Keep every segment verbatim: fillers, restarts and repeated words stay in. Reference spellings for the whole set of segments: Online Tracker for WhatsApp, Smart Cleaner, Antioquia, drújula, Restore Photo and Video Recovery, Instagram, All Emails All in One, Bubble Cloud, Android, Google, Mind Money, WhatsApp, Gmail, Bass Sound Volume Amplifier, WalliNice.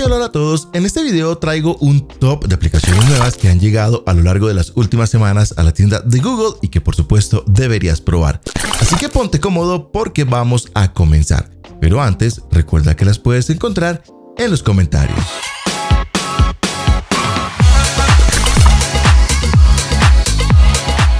Hey, hola a todos. En este video traigo un top de aplicaciones nuevas que han llegado a lo largo de las últimas semanas a la tienda de Google y que por supuesto deberías probar. Así que ponte cómodo porque vamos a comenzar. Pero antes, recuerda que las puedes encontrar en los comentarios.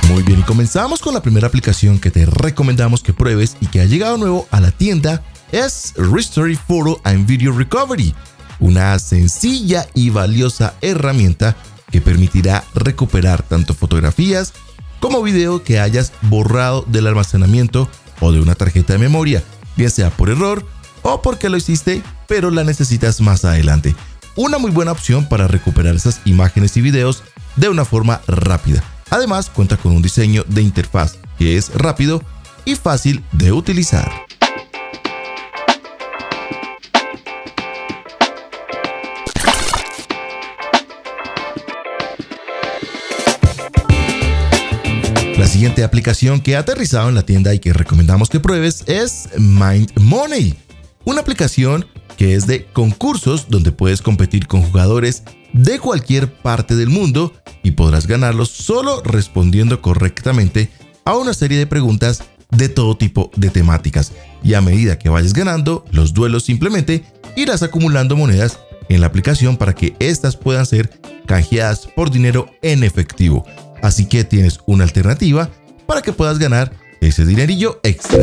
Muy bien, y comenzamos con la primera aplicación que te recomendamos que pruebes y que ha llegado nuevo a la tienda, es Restore Photo and Video Recovery, una sencilla y valiosa herramienta que permitirá recuperar tanto fotografías como video que hayas borrado del almacenamiento o de una tarjeta de memoria, bien sea por error o porque lo hiciste, pero la necesitas más adelante. Una muy buena opción para recuperar esas imágenes y videos de una forma rápida. Además, cuenta con un diseño de interfaz que es rápido y fácil de utilizar. La siguiente aplicación que ha aterrizado en la tienda y que recomendamos que pruebes es Mind Money, una aplicación que es de concursos donde puedes competir con jugadores de cualquier parte del mundo y podrás ganarlos solo respondiendo correctamente a una serie de preguntas de todo tipo de temáticas. Y a medida que vayas ganando los duelos, simplemente irás acumulando monedas en la aplicación para que estas puedan ser canjeadas por dinero en efectivo. Así que tienes una alternativa para que puedas ganar ese dinerillo extra.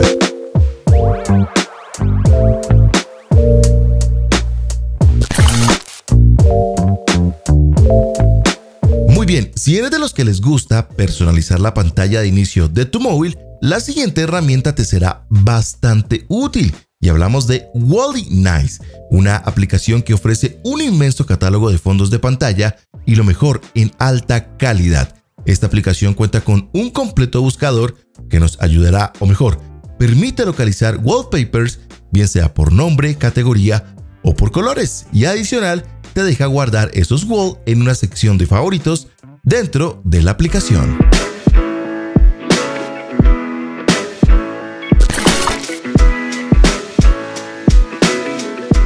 Muy bien, si eres de los que les gusta personalizar la pantalla de inicio de tu móvil, la siguiente herramienta te será bastante útil. Y hablamos de WalliNice, una aplicación que ofrece un inmenso catálogo de fondos de pantalla y lo mejor, en alta calidad. Esta aplicación cuenta con un completo buscador que nos ayudará, o mejor, permite localizar wallpapers, bien sea por nombre, categoría o por colores. Y adicional, te deja guardar esos wall en una sección de favoritos dentro de la aplicación.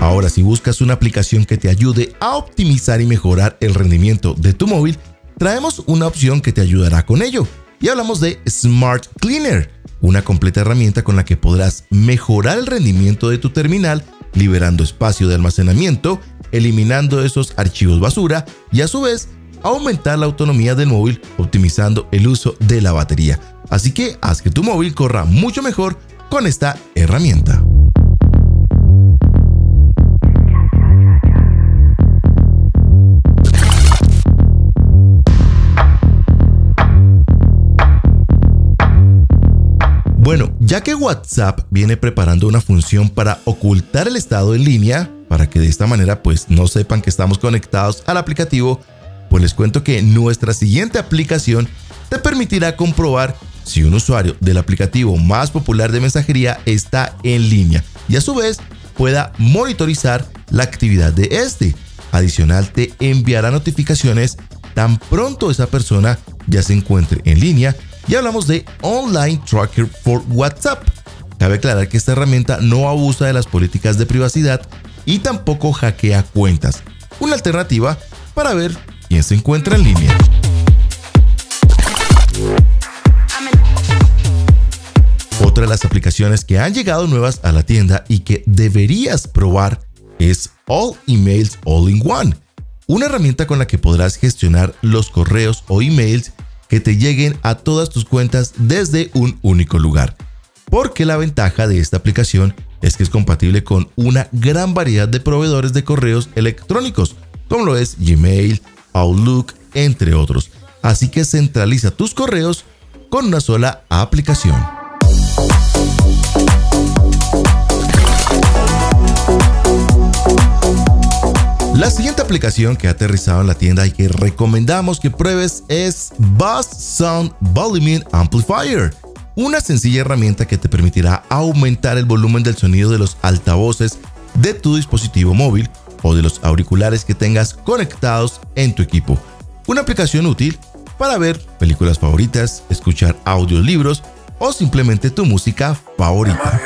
Ahora, si buscas una aplicación que te ayude a optimizar y mejorar el rendimiento de tu móvil, traemos una opción que te ayudará con ello y hablamos de Smart Cleaner, una completa herramienta con la que podrás mejorar el rendimiento de tu terminal, liberando espacio de almacenamiento, eliminando esos archivos basura y a su vez aumentar la autonomía del móvil optimizando el uso de la batería. Así que haz que tu móvil corra mucho mejor con esta herramienta. Bueno, ya que WhatsApp viene preparando una función para ocultar el estado en línea, para que de esta manera pues no sepan que estamos conectados al aplicativo, pues les cuento que nuestra siguiente aplicación te permitirá comprobar si un usuario del aplicativo más popular de mensajería está en línea y a su vez pueda monitorizar la actividad de este. Adicional, te enviará notificaciones tan pronto esa persona ya se encuentre en línea. Y hablamos de Online Tracker for WhatsApp. Cabe aclarar que esta herramienta no abusa de las políticas de privacidad y tampoco hackea cuentas. Una alternativa para ver quién se encuentra en línea. Otra de las aplicaciones que han llegado nuevas a la tienda y que deberías probar es All Emails All in One, una herramienta con la que podrás gestionar los correos o emails que te lleguen a todas tus cuentas desde un único lugar. Porque la ventaja de esta aplicación es que es compatible con una gran variedad de proveedores de correos electrónicos, como lo es Gmail, Outlook, entre otros. Así que centraliza tus correos con una sola aplicación. La siguiente aplicación que ha aterrizado en la tienda y que recomendamos que pruebes es Bass Sound Volume Amplifier, una sencilla herramienta que te permitirá aumentar el volumen del sonido de los altavoces de tu dispositivo móvil o de los auriculares que tengas conectados en tu equipo. Una aplicación útil para ver películas favoritas, escuchar audiolibros o simplemente tu música favorita.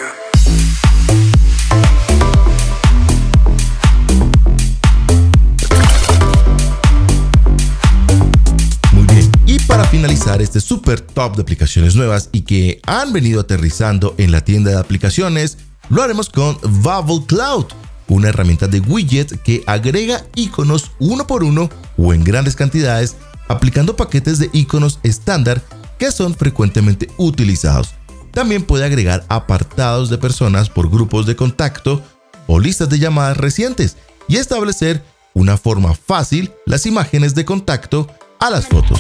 para finalizar este super top de aplicaciones nuevas y que han venido aterrizando en la tienda de aplicaciones, lo haremos con Bubble Cloud, una herramienta de widget que agrega iconos uno por uno o en grandes cantidades, aplicando paquetes de iconos estándar que son frecuentemente utilizados. También puede agregar apartados de personas por grupos de contacto o listas de llamadas recientes y establecer una forma fácil las imágenes de contacto a las fotos.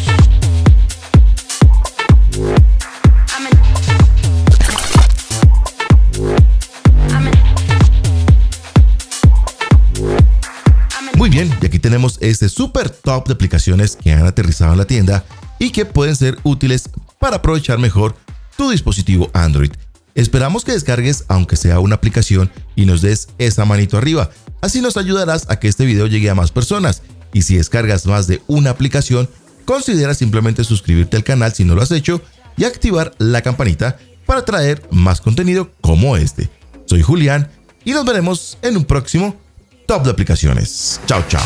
Muy bien, y aquí tenemos este super top de aplicaciones que han aterrizado en la tienda y que pueden ser útiles para aprovechar mejor tu dispositivo Android. Esperamos que descargues aunque sea una aplicación y nos des esa manito arriba, así nos ayudarás a que este video llegue a más personas. Y si descargas más de una aplicación, considera simplemente suscribirte al canal si no lo has hecho y activar la campanita para traer más contenido como este. Soy Julián y nos veremos en un próximo Top de Aplicaciones. Chao, chao.